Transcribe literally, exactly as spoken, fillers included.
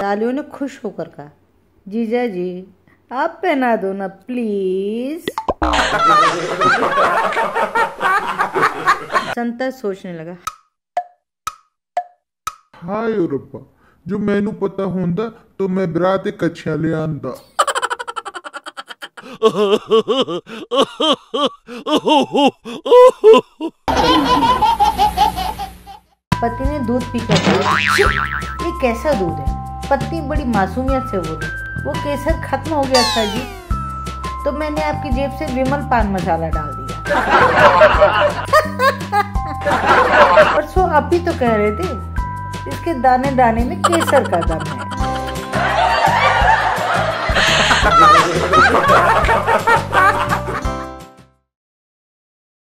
सालियों ने खुश होकर कहा, जीजा जी आप पहना दो ना प्लीज। संता सोचने लगा, हाय रब्बा, जो मैनू पता होंदा तो मैं बरात कच्छा ले आंदा। पति ने दूध पीकर कहा, ये कैसा दूध है? पत्नी बड़ी मासूमियत से बोली, वो केसर खत्म हो गया सर जी, तो मैंने आपकी जेब से विमल पान मसाला डाल दिया। और सो आप ही तो कह रहे थे इसके दाने दाने में केसर का दम है।